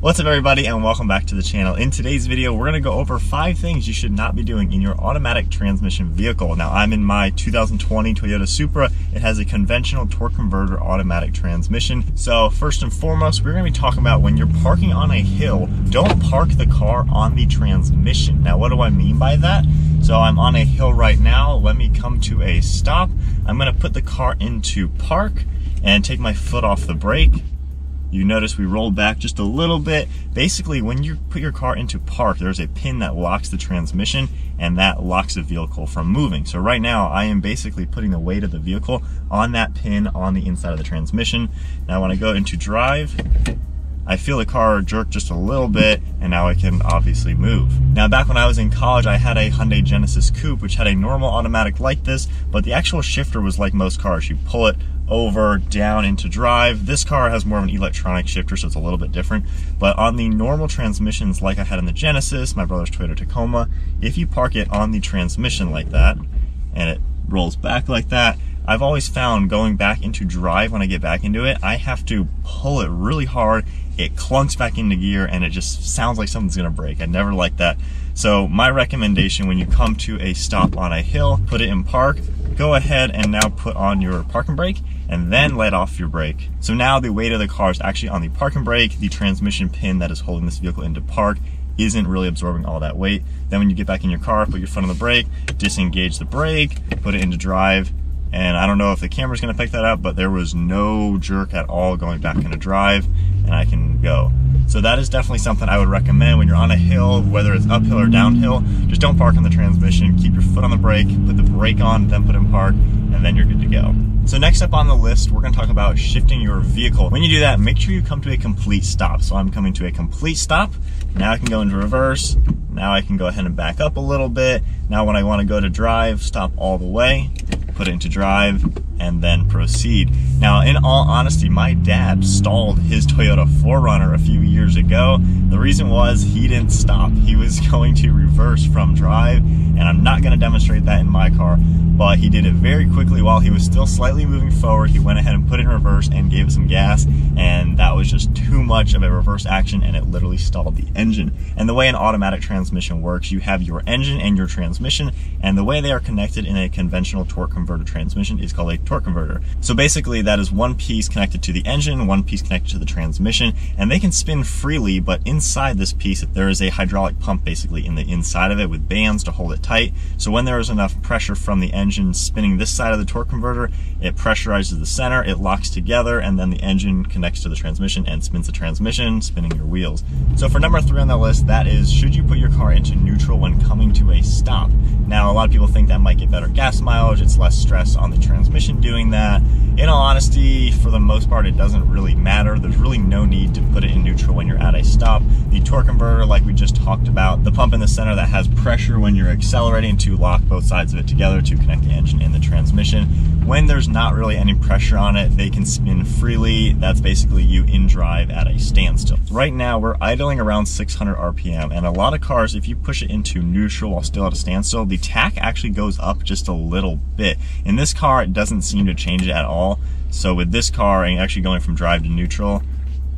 What's up everybody, and welcome back to the channel. In today's video, we're gonna go over 5 things you should not be doing in your automatic transmission vehicle. Now, I'm in my 2020 Toyota Supra. It has a conventional torque converter automatic transmission. So first and foremost, we're gonna be talking about when you're parking on a hill, don't park the car on the transmission. Now, what do I mean by that? So I'm on a hill right now. Let me come to a stop. I'm gonna put the car into park and take my foot off the brake. You notice we rolled back just a little bit. Basically, when you put your car into park, there's a pin that locks the transmission and that locks the vehicle from moving. So right now, I am basically putting the weight of the vehicle on that pin on the inside of the transmission. Now when I go into drive, I feel the car jerk just a little bit, and now I can obviously move. Now, back when I was in college, I had a Hyundai Genesis Coupe, which had a normal automatic like this, but the actual shifter was like most cars. You pull it over, down, into drive. This car has more of an electronic shifter, so it's a little bit different. But on the normal transmissions like I had in the Genesis, my brother's Toyota Tacoma, if you park it on the transmission like that, and it rolls back like that, I've always found going back into drive, when I get back into it, I have to pull it really hard. It clunks back into gear and it just sounds like something's gonna break. I never like that. So my recommendation, when you come to a stop on a hill, put it in park, go ahead and now put on your parking brake and then let off your brake. So now the weight of the car is actually on the parking brake. The transmission pin that is holding this vehicle into park isn't really absorbing all that weight. Then when you get back in your car, put your foot on the brake, disengage the brake, put it into drive. And I don't know if the camera's gonna pick that up, but there was no jerk at all going back into drive, and I can go. So that is definitely something I would recommend when you're on a hill, whether it's uphill or downhill. Just don't park on the transmission, keep your foot on the brake, put the brake on, then put it in park, and then you're good to go. So next up on the list, we're gonna talk about shifting your vehicle. When you do that, make sure you come to a complete stop. So I'm coming to a complete stop. Now I can go into reverse. Now I can go ahead and back up a little bit. Now when I wanna go to drive, stop all the way, put it into drive, and then proceed. Now, in all honesty, my dad stalled his Toyota 4Runner a few years ago. The reason was he didn't stop. He was going to reverse from drive, and I'm not gonna demonstrate that in my car, but he did it very quickly while he was still slightly moving forward. He went ahead and put it in reverse and gave it some gas, and that was just too much of a reverse action, and it literally stalled the engine. And the way an automatic transmission works, you have your engine and your transmission, and the way they are connected in a conventional torque converter transmission is called a torque converter. So basically that is one piece connected to the engine, one piece connected to the transmission, and they can spin freely, but inside this piece there is a hydraulic pump basically in the inside of it with bands to hold it tight. So when there is enough pressure from the engine spinning this side of the torque converter, it pressurizes the center, it locks together, and then the engine connects to the transmission and spins the transmission, spinning your wheels. So for number 3 on that list, that is, should you put your car into neutral when coming to a stop? Now, a lot of people think that might get better gas mileage, it's less stress on the transmission doing that. In all honesty, for the most part, it doesn't really matter. There's really no need to put it in neutral when you're at a stop. The torque converter, like we just talked about, the pump in the center that has pressure when you're accelerating to lock both sides of it together to connect the engine and the transmission. When there's not really any pressure on it, they can spin freely. That's basically you in drive at a standstill. Right now, we're idling around 600 RPM, and a lot of cars, if you push it into neutral while still at a standstill, the tack actually goes up just a little bit. In this car, it doesn't seem to change it at all. So with this car and actually going from drive to neutral,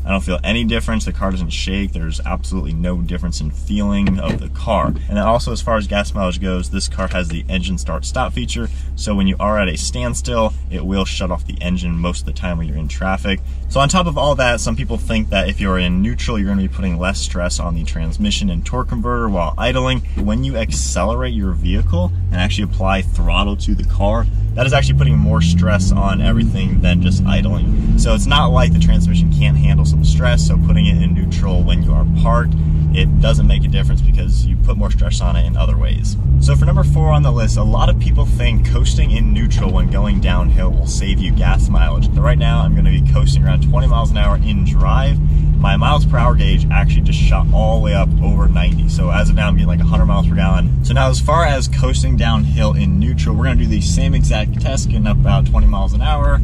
I don't feel any difference. The car doesn't shake. There's absolutely no difference in feeling of the car. And then also, as far as gas mileage goes, this car has the engine start stop feature. So when you are at a standstill, it will shut off the engine most of the time when you're in traffic. So on top of all that, some people think that if you're in neutral, you're gonna be putting less stress on the transmission and torque converter while idling. When you accelerate your vehicle and actually apply throttle to the car, that is actually putting more stress on everything than just idling. So it's not like the transmission can't handle some stress, so putting it in neutral when you are parked, it doesn't make a difference because you put more stress on it in other ways. So for number 4 on the list, a lot of people think coasting in neutral when going downhill will save you gas mileage. But right now, I'm gonna be coasting around 20 miles an hour in drive. My miles per hour gauge actually just shot all the way up over 90. So as of now, I'm getting like 100 miles per gallon. So now, as far as coasting downhill in neutral, we're gonna do the same exact test, getting up about 20 miles an hour,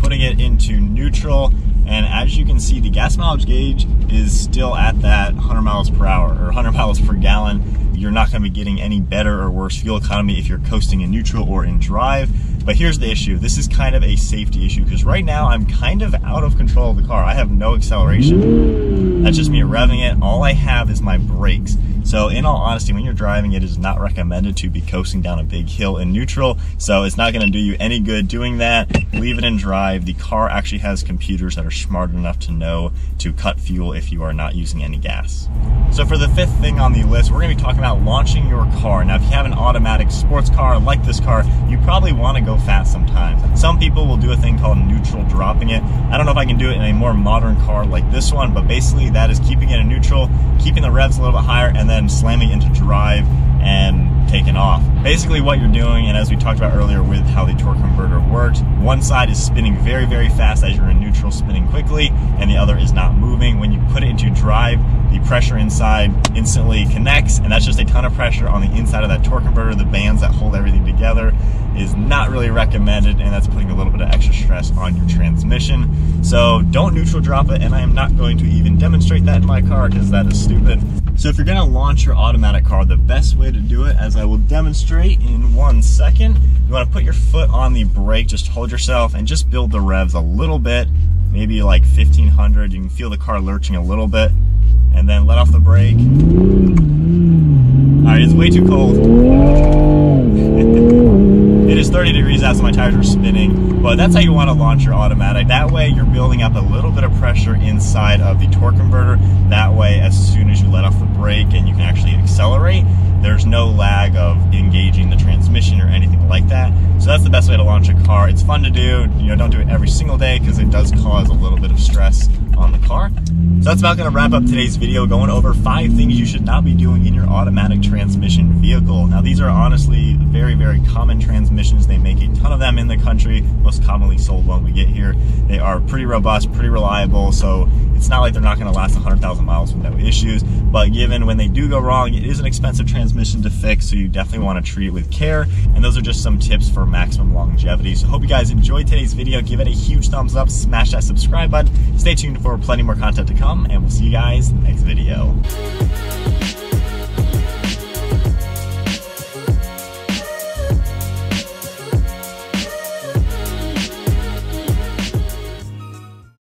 putting it into neutral. And as you can see, the gas mileage gauge is still at that 100 miles per hour or 100 miles per gallon. You're not gonna be getting any better or worse fuel economy if you're coasting in neutral or in drive. But here's the issue. This is kind of a safety issue because right now I'm kind of out of control of the car. I have no acceleration. That's just me revving it. All I have is my brakes. So in all honesty, when you're driving, it is not recommended to be coasting down a big hill in neutral. So it's not going to do you any good doing that. Leave it in drive. The car actually has computers that are smart enough to know to cut fuel if you are not using any gas. So for the fifth thing on the list, we're going to be talking about launching your car. Now, if you have an automatic sports car like this car, you probably want to go fast sometimes. Some people will do a thing called neutral dropping it. I don't know if I can do it in a more modern car like this one, but basically that is keeping it in neutral, keeping the revs a little bit higher, and then slamming into drive and taking off. Basically what you're doing, and as we talked about earlier with how the torque converter worked, one side is spinning very, very fast as you're in neutral, spinning quickly, and the other is not moving. When you put it into drive, the pressure inside instantly connects, and that's just a ton of pressure on the inside of that torque converter. The bands that hold everything together is not really recommended, and that's putting a little bit of extra stress on your transmission. So don't neutral drop it, and I am not going to even demonstrate that in my car because that is stupid. So if you're gonna launch your automatic car, the best way to do it, as I will demonstrate in 1 second, you wanna put your foot on the brake, just hold yourself, and just build the revs a little bit, maybe like 1500, you can feel the car lurching a little bit, and then let off the brake. All right, it's way too cold. It is 30 degrees out, so my tires are spinning, but that's how you want to launch your automatic. That way you're building up a little bit of pressure inside of the torque converter. That way, as soon as you let off the brake and you can actually accelerate, there's no lag of engaging the transmission or anything like that. So that's the best way to launch a car. It's fun to do. You know, don't do it every single day because it does cause a little bit of stress on the car. So that's about going to wrap up today's video, going over 5 things you should not be doing in your automatic transmission vehicle. Now, these are honestly very, very common transmissions. They make a ton of them in the country. Most commonly sold one we get here. They are pretty robust, pretty reliable, so it's not like they're not going to last 100,000 miles with no issues. But given when they do go wrong, it is an expensive transmission to fix, so you definitely want to treat it with care. And those are just some tips for maximum longevity. So hope you guys enjoyed today's video. Give it a huge thumbs up, smash that subscribe button. Stay tuned for plenty more content to come, and we'll see you guys in the next video.